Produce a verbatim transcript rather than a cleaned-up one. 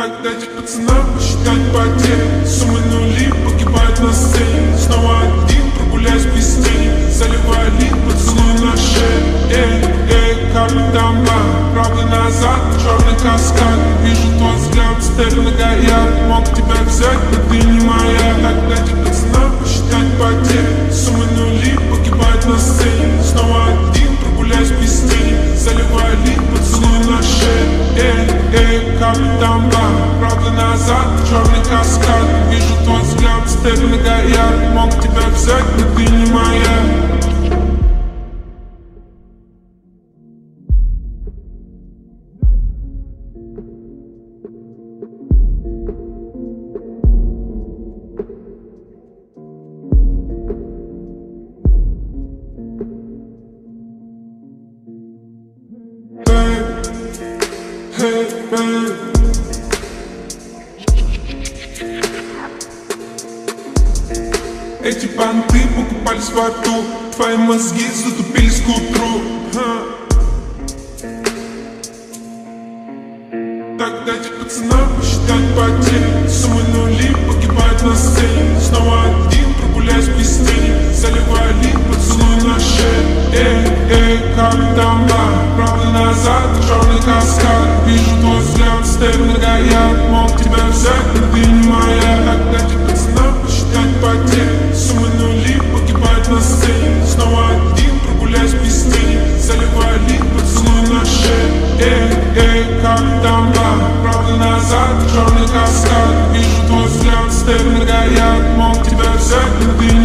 Как дать под цена, посчитать потери, суммы нули погибают на сцене. Снова один прогуляюсь без тени, заливая лик поцелуй на шее. Эй, эй, карты дома, правда назад, черный каскад. Вижу твой взгляд, стелю на Гоярд. Мог тебя взять, но ты не моя. Как дать под цена, посчитать потери, суммы нули погибают на сцене. Снова один прогуляюсь без тени, заливая лик поцелуй на шее. Эй, эй, карты дома, правда назад, черный каскад. Вижу твой взгляд, стелю на Гоярд. Мог тебя взять, но ты не моя. Hey, man. Эти банты покупались в аду, твои мозги затупились к утру. Так дайте пацана посчитать потери, суммы нули погибают на сцене. Снова один прогуляюсь без тени, заливая лик поцелуй на шее. Эй, эй, как дома, правда назад, черный каскад. Вижу твой взгляд, стелю на Гоярд. Мог тебя взять, но ты не моя. Так дайте пацана посчитать потери, суммы нули погибают на сцене. Снова один прогуляюсь без тени, заливая лик поцелуй на шее. Эй, эй, как дома, правда назад, черный каскад. Вижу твой взгляд, стелю на Гоярд. Мог тебя взять, но ты не моя.